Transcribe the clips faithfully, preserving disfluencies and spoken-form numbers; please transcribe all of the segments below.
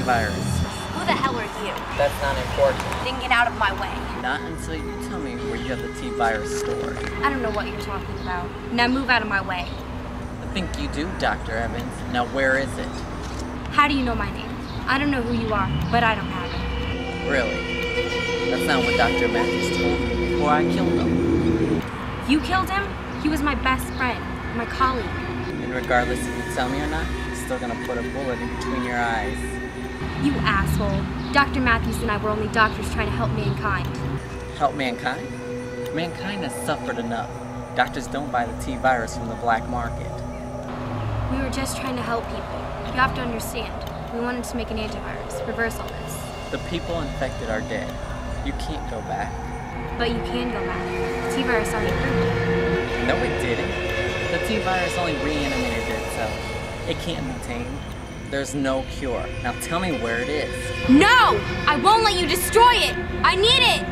T-Virus. Who the hell are you? That's not important. Then get out of my way. Not until you tell me where you have the T-Virus story. I don't know what you're talking about. Now move out of my way. I think you do, Doctor Evans. Now where is it? How do you know my name? I don't know who you are, but I don't have it. Really? That's not what Doctor Matthews told me before I killed him. You killed him? He was my best friend, my colleague. And regardless if you tell me or not, I'm still gonna put a bullet in between your eyes. You asshole. Doctor Matthews and I were only doctors trying to help mankind. Help mankind? Mankind has suffered enough. Doctors don't buy the T-Virus from the black market. We were just trying to help people. You have to understand. We wanted to make an antivirus, reverse all this. The people infected are dead. You can't go back. But you can go back. The T-Virus already proved it. No, it didn't. The T-Virus only reanimated itself. It can't be tamed. There's no cure. Now tell me where it is. No! I won't let you destroy it! I need it!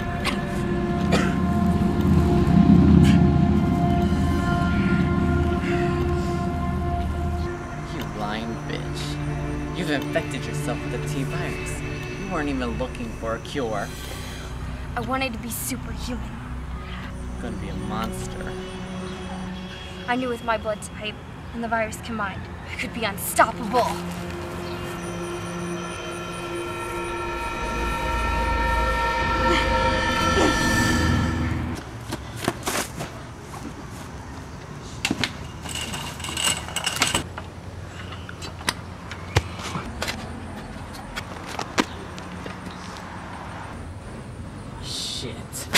You lying bitch. You've infected yourself with the T-Virus. You weren't even looking for a cure. I wanted to be superhuman. You're gonna be a monster. I knew with my blood type and the virus combined, I could be unstoppable. Shit.